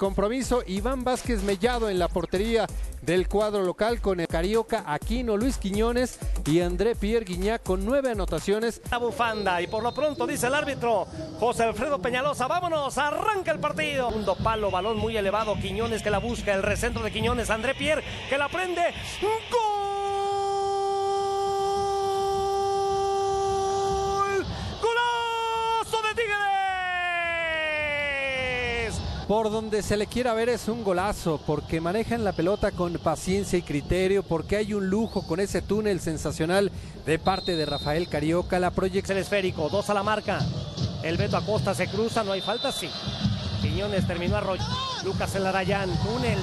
compromiso. Iván Vázquez Mellado en la portería del cuadro local con el Carioca Aquino, Luis Quiñones y André-Pierre Gignac con 9 anotaciones. La bufanda y por lo pronto dice el árbitro José Alfredo Peñalosa, vámonos, arranca el partido. Segundo palo, balón muy elevado, Quiñones que la busca, el recentro de Quiñones, André-Pierre que la prende, ¡gol! Por donde se le quiera ver es un golazo, porque manejan la pelota con paciencia y criterio, porque hay un lujo con ese túnel sensacional de parte de Rafael Carioca. La proyección esférico, 2 a la marca, el Beto Acosta se cruza, no hay falta, sí. Quiñones terminó arrollando, Lucas Elarayán, túnel,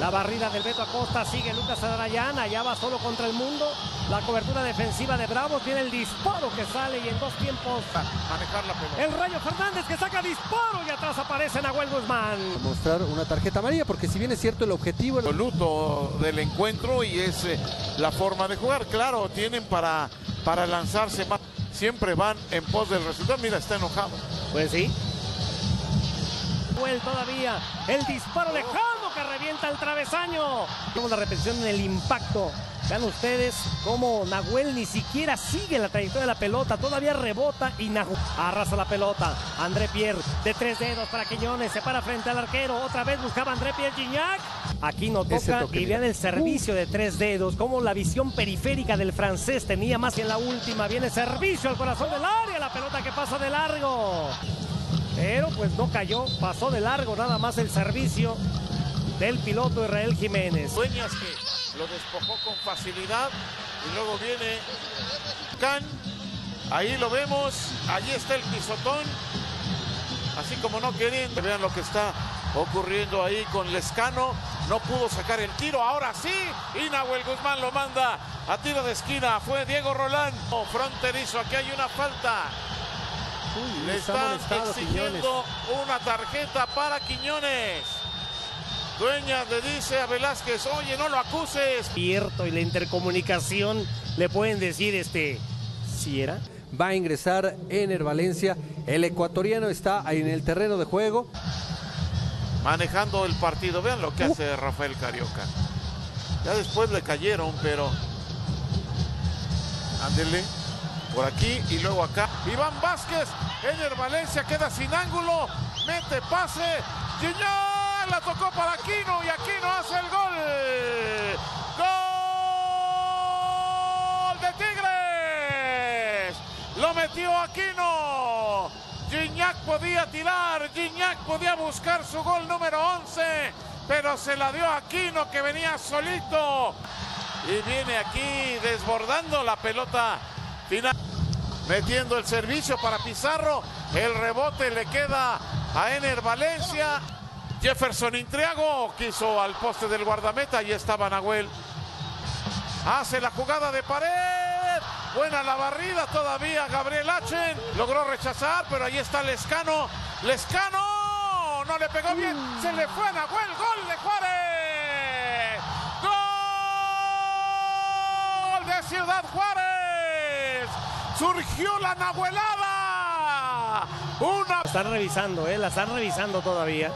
la barrida del Beto Acosta, sigue Lucas Elarayán, allá va solo contra el mundo, la cobertura defensiva de Bravo, tiene el disparo que sale y en 2 tiempos manejar la pelota. El Rayo Fernández que saca disparo y atrás aparece Nahuel Guzmán. Mostrar una tarjeta amarilla porque si bien es cierto el objetivo absoluto del encuentro y es la forma de jugar, claro, tienen para lanzarse más, siempre van en pos del resultado. Mira, está enojado. Pues sí. Nahuel todavía, el disparo lejano que revienta el travesaño. Vemos la repetición en el impacto. Vean ustedes cómo Nahuel ni siquiera sigue la trayectoria de la pelota, todavía rebota y Nahuel arrasa la pelota. André-Pierre de 3 dedos para Quiñones, se para frente al arquero, otra vez buscaba André-Pierre Gignac. Aquí no toca y vean el servicio de 3 dedos, cómo la visión periférica del francés tenía más que en la última. Viene servicio al corazón del área, la pelota que pasa de largo. Pero pues no cayó, pasó de largo nada más el servicio del piloto Israel Jiménez. Dueñas que lo despojó con facilidad y luego viene Can, ahí lo vemos, allí está el pisotón, así como no queriendo. Vean lo que está ocurriendo ahí con Lescano, no pudo sacar el tiro, ahora sí, y Nahuel Guzmán lo manda a tiro de esquina, fue Diego Rolando, fronterizo, aquí hay una falta. Uy, le están exigiendo Quiñones. Una tarjeta para Quiñones. Dueñas le dice a Velázquez, oye, no lo acuses. Cierto, y la intercomunicación le pueden decir, si era. Va a ingresar Ener Valencia, el ecuatoriano está ahí en el terreno de juego. Manejando el partido, vean lo que hace Rafael Carioca. Ya después le cayeron, pero... ándele. Por aquí y luego acá. Iván Vázquez, Ener Valencia queda sin ángulo, mete pase, Gignac la tocó para Aquino y Aquino hace el gol. ¡Gol de Tigres! Lo metió Aquino. Gignac podía tirar, Gignac podía buscar su gol número 11, pero se la dio Aquino que venía solito. Y viene aquí desbordando la pelota. Final, metiendo el servicio para Pizarro, el rebote le queda a Ener Valencia. Jefferson Intriago quiso al poste del guardameta, y estaba Nahuel. Hace la jugada de pared, buena la barrida todavía Gabriel Hachen, logró rechazar, pero ahí está Lescano. Lescano no le pegó bien, se le fue a Nahuel, gol de Juárez. Gol de Ciudad Juárez. Surgió la nahuelada. Una... están revisando, la están revisando todavía.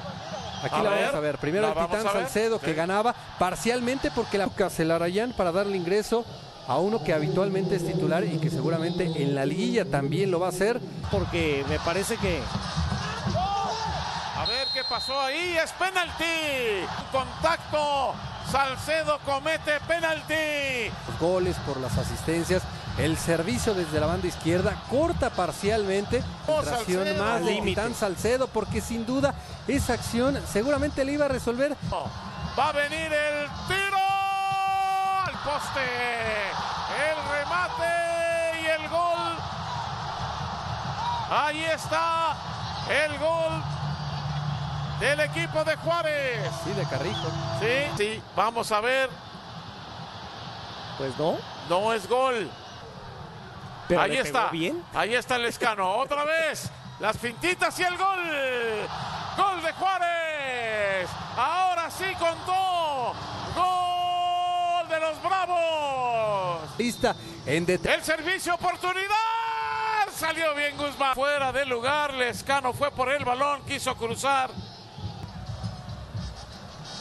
Aquí la vamos a ver. Primero el titán Salcedo que ganaba parcialmente porque la Elarayán para darle ingreso a uno que habitualmente es titular y que seguramente en la liguilla también lo va a hacer. Porque me parece que... a ver qué pasó ahí. Es penalti. Contacto. Salcedo comete penalti. Los goles por las asistencias. El servicio desde la banda izquierda corta parcialmente. Salcedo, más de tan Salcedo, porque sin duda esa acción seguramente le iba a resolver. Va a venir el tiro al poste, el remate y el gol. Ahí está el gol del equipo de Juárez. Sí, de Carrillo. Sí, vamos a ver. Pues no. No es gol. Pero ahí está, bien. Ahí está Lescano, otra vez, las fintitas y el gol, gol de Juárez, ahora sí contó, gol de los Bravos. Lista en detalle. El servicio, oportunidad, salió bien Guzmán, fuera de lugar, Lescano fue por el balón, quiso cruzar.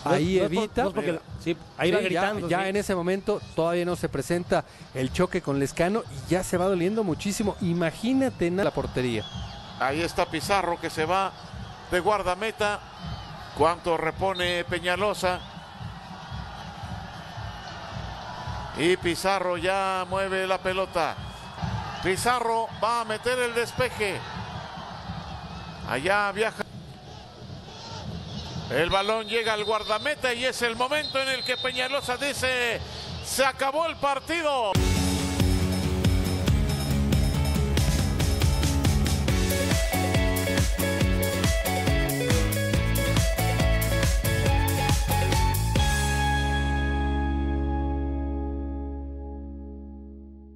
Ahí no, evita. No, porque, sí, ahí va gritando. Ya en ese momento todavía no se presenta el choque con Lescano y ya se va doliendo muchísimo. Imagínate la portería. Ahí está Pizarro que se va de guardameta. ¿Cuánto repone Peñalosa? Y Pizarro ya mueve la pelota. Pizarro va a meter el despeje. Allá viaja. El balón llega al guardameta y es el momento en el que Peñalosa dice: se acabó el partido.